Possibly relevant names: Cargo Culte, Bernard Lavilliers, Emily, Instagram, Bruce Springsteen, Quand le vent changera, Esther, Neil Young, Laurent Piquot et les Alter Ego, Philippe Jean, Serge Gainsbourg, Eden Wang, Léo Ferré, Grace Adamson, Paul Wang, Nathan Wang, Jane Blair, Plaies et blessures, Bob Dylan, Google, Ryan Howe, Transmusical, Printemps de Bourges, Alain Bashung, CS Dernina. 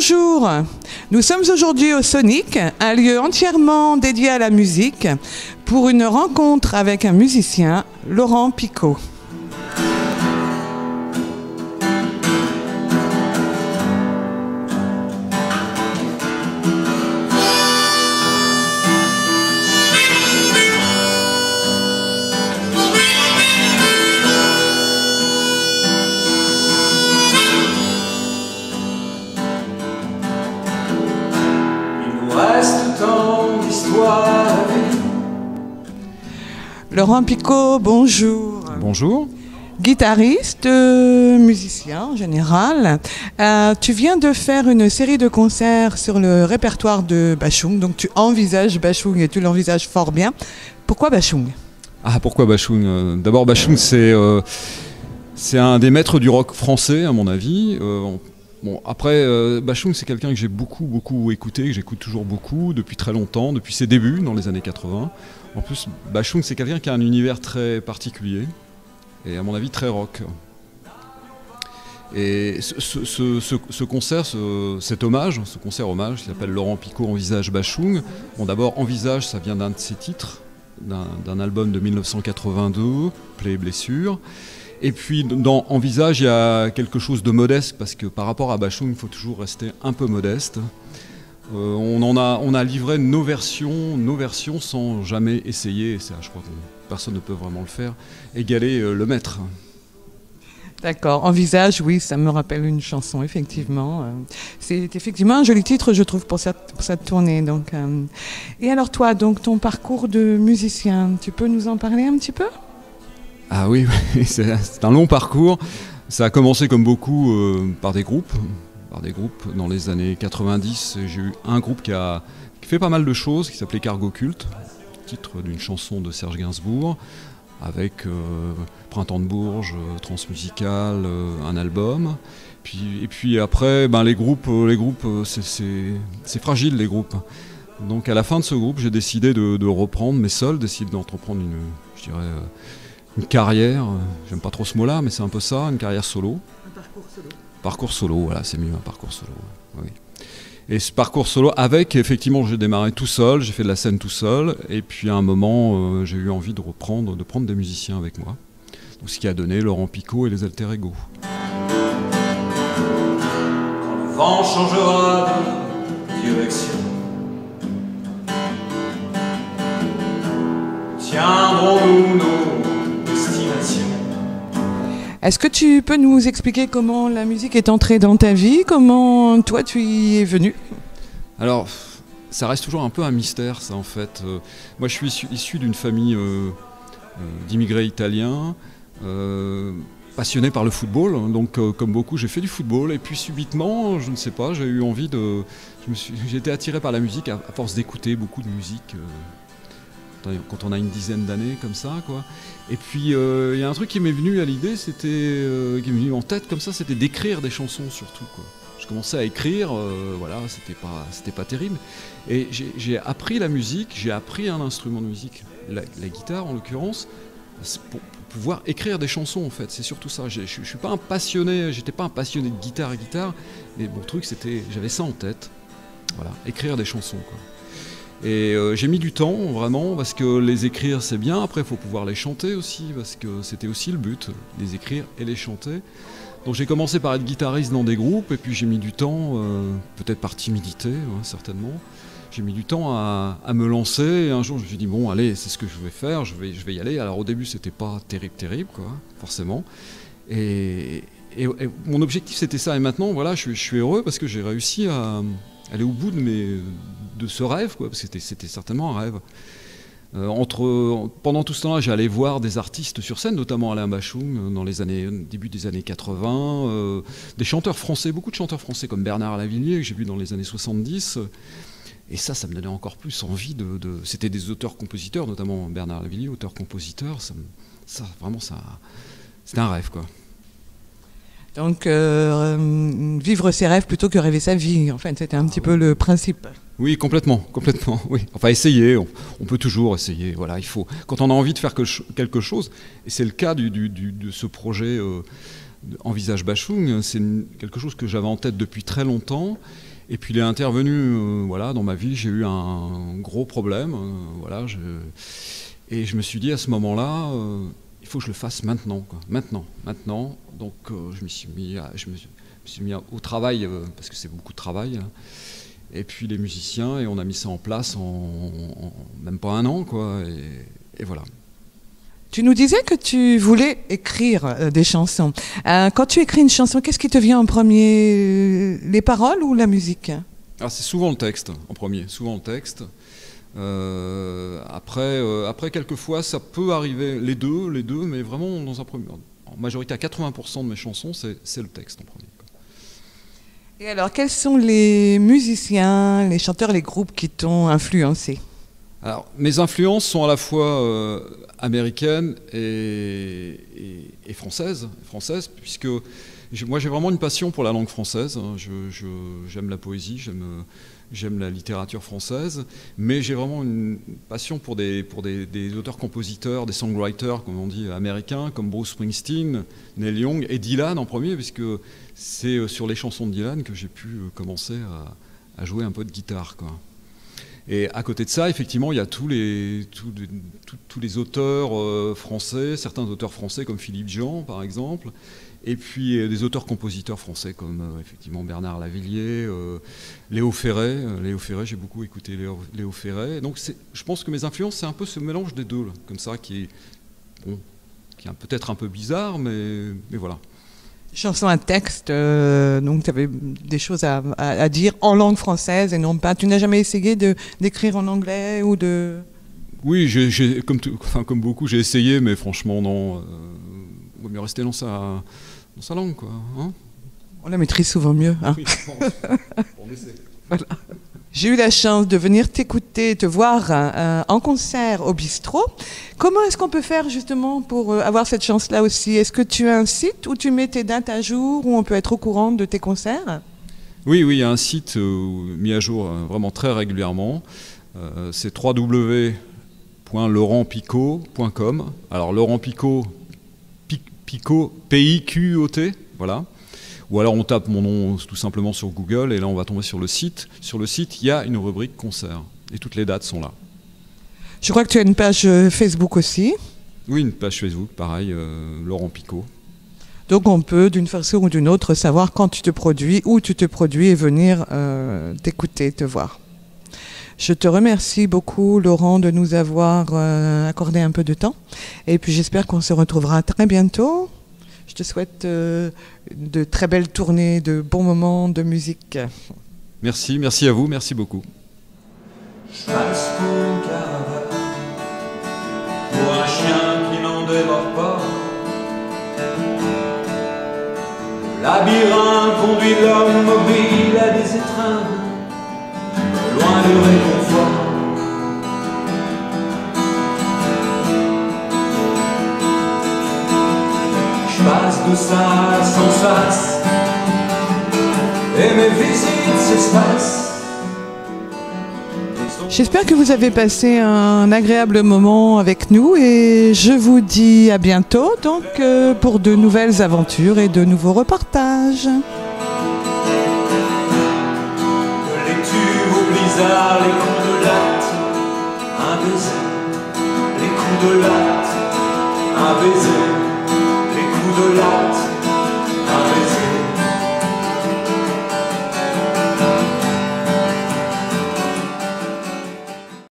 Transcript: Bonjour, nous sommes aujourd'hui au Sonic, un lieu entièrement dédié à la musique, pour une rencontre avec un musicien, Laurent Piquot. Laurent Piquot, bonjour. Bonjour. Guitariste, musicien en général. Tu viens de faire une série de concerts sur le répertoire de Bashung. Donc tu envisages Bashung et tu l'envisages fort bien. Pourquoi Bashung? Ah, pourquoi Bashung? D'abord, Bashung, c'est un des maîtres du rock français, à mon avis. Bon, après, Bashung, c'est quelqu'un que j'ai beaucoup écouté, que j'écoute toujours beaucoup, depuis très longtemps, depuis ses débuts, dans les années 80. En plus, Bashung, c'est quelqu'un qui a un univers très particulier, et à mon avis, très rock. Et ce concert hommage, qui s'appelle Laurent Piquot envisage Bashung. Bon, d'abord, envisage, ça vient d'un de ses titres, d'un album de 1982, Plaies et blessures. Et puis dans Envisage, il y a quelque chose de modeste, parce que par rapport à Bashung, il faut toujours rester un peu modeste. On a livré nos versions sans jamais essayer, et ça, je crois que personne ne peut vraiment le faire, égaler le maître. D'accord, Envisage, oui, ça me rappelle une chanson, effectivement. C'est effectivement un joli titre, je trouve, pour cette tournée. Donc. Et alors toi, donc, ton parcours de musicien, tu peux nous en parler un petit peu ? Ah oui, c'est un long parcours. Ça a commencé comme beaucoup par des groupes dans les années 90. J'ai eu un groupe qui fait pas mal de choses, qui s'appelait Cargo Culte, titre d'une chanson de Serge Gainsbourg, avec Printemps de Bourges, Transmusical, un album. Et puis après, ben, les groupes c'est fragile, les groupes. Donc à la fin de ce groupe, j'ai décidé de reprendre, mais seul, décidé d'entreprendre une, je dirais... une carrière, j'aime pas trop ce mot-là, mais c'est un peu ça, une carrière solo. Un parcours solo. Parcours solo, voilà, c'est mieux, un parcours solo. Oui. Et ce parcours solo, avec, effectivement, j'ai démarré tout seul, j'ai fait de la scène tout seul, et puis à un moment, j'ai eu envie de prendre des musiciens avec moi. Donc, ce qui a donné Laurent Piquot et les Alter Ego. Quand le vent changera de direction, tiendrons-nous nos... Est-ce que tu peux nous expliquer comment la musique est entrée dans ta vie? Comment toi tu y es venu? Alors, ça reste toujours un peu un mystère, ça, en fait. Moi, je suis issu d'une famille d'immigrés italiens, passionnés par le football. Donc, comme beaucoup, j'ai fait du football. Et puis, subitement, je ne sais pas, j'ai eu envie de... J'ai été attiré par la musique à force d'écouter beaucoup de musique... quand on a une dizaine d'années comme ça, quoi. Et puis y a un truc qui m'est venu à l'idée, qui m'est venu en tête comme ça, c'était d'écrire des chansons surtout, quoi. Je commençais à écrire, voilà, c'était pas terrible. Et j'ai appris la musique, j'ai appris un instrument de musique, la guitare en l'occurrence, pour pouvoir écrire des chansons, en fait. C'est surtout ça. Je suis pas un passionné, j'étais pas un passionné de guitare, mais bon, le truc c'était, j'avais ça en tête, voilà, écrire des chansons, quoi. Et j'ai mis du temps, vraiment, parce que les écrire, c'est bien. Après, il faut pouvoir les chanter aussi, parce que c'était aussi le but, les écrire et les chanter. Donc j'ai commencé par être guitariste dans des groupes, et puis j'ai mis du temps, peut-être par timidité, ouais, certainement, j'ai mis du temps à me lancer. Et un jour, je me suis dit, bon, allez, c'est ce que je vais faire, je vais y aller. Alors au début, c'était pas terrible, quoi, forcément. Et mon objectif, c'était ça. Et maintenant, voilà, je suis heureux, parce que j'ai réussi à aller au bout de ce rêve, quoi, parce que c'était certainement un rêve. Pendant tout ce temps-là, j'allais voir des artistes sur scène, notamment Alain Bashung, dans les années, début des années 80, des chanteurs français, beaucoup de chanteurs français, comme Bernard Lavilliers, que j'ai vu dans les années 70, et ça me donnait encore plus envie de c'était des auteurs-compositeurs, notamment Bernard Lavilliers, auteur-compositeur, ça, vraiment, c'était un rêve, quoi. Donc vivre ses rêves plutôt que rêver sa vie, en fait, c'était un petit peu le principe. Oui, complètement, oui. Enfin, essayer, on peut toujours essayer, voilà, il faut... Quand on a envie de faire quelque chose, et c'est le cas de ce projet envisage Bashung, c'est quelque chose que j'avais en tête depuis très longtemps. Et puis il est intervenu, voilà, dans ma vie, j'ai eu un gros problème, voilà, et je me suis dit à ce moment-là, il faut que je le fasse maintenant, quoi. Maintenant. Donc je me suis mis au travail, parce que c'est beaucoup de travail. Et puis les musiciens, et on a mis ça en place en même pas un an, quoi. Et voilà. Tu nous disais que tu voulais écrire des chansons. Quand tu écris une chanson, qu'est-ce qui te vient en premier? Les paroles ou la musique? Ah, c'est souvent le texte en premier, souvent le texte. Après, quelquefois, ça peut arriver les deux, mais vraiment dans un premier, en majorité à 80% de mes chansons, c'est le texte en premier. Et alors, quels sont les musiciens, les chanteurs, les groupes qui t'ont influencé? Alors, mes influences sont à la fois américaines et françaises, puisque moi j'ai vraiment une passion pour la langue française. J'aime la poésie, j'aime la littérature française, mais j'ai vraiment une passion pour des auteurs-compositeurs, des songwriters, comme on dit, américains, comme Bruce Springsteen, Neil Young et Dylan en premier, puisque c'est sur les chansons de Dylan que j'ai pu commencer à jouer un peu de guitare, quoi. Et à côté de ça, effectivement, il y a tous les auteurs français, certains auteurs français comme Philippe Jean, par exemple, et puis des auteurs-compositeurs français comme effectivement Bernard Lavilliers, Léo Ferré. J'ai beaucoup écouté Léo Ferré. Donc je pense que mes influences, c'est un peu ce mélange des deux, là, comme ça, qui est peut-être un peu bizarre, mais voilà. Chanson, un texte, donc tu avais des choses à dire en langue française et non pas. Tu n'as jamais essayé d'écrire en anglais ou de... Oui, comme beaucoup, j'ai essayé, mais franchement, non. Il vaut mieux rester dans sa langue, quoi. Hein, on la maîtrise souvent mieux. Hein, oui, on essaie. Voilà. J'ai eu la chance de venir t'écouter, te voir en concert au bistrot. Comment est-ce qu'on peut faire justement pour avoir cette chance-là aussi? Est-ce que tu as un site où tu mets tes dates à jour, où on peut être au courant de tes concerts? Oui, il y a un site mis à jour vraiment très régulièrement. C'est www.laurentpiquot.com. Alors Laurent Piquot, P-I-Q-O-T, voilà. Ou alors on tape mon nom tout simplement sur Google et là on va tomber sur le site. Sur le site, il y a une rubrique concert et toutes les dates sont là. Je crois que tu as une page Facebook aussi. Oui, une page Facebook, pareil, Laurent Piquot. Donc on peut d'une façon ou d'une autre savoir quand tu te produis, où tu te produis et venir t'écouter, te voir. Je te remercie beaucoup, Laurent, de nous avoir accordé un peu de temps. Et puis j'espère qu'on se retrouvera très bientôt. Je te souhaite de très belles tournées, de bons moments de musique. Merci à vous, merci beaucoup. Je passe pour une caravane, pour un chien qui n'en dévore pas. Labyrinthe conduit l'homme mobile à des étreintes, loin du réconfort. Passe de ça sans sas, et mes visites s'espacent. J'espère que vous avez passé un agréable moment avec nous et je vous dis à bientôt donc pour de nouvelles aventures et de nouveaux reportages. Les tubes au blizzard, les coups de latte, un baiser. Les coups de latte, un baiser.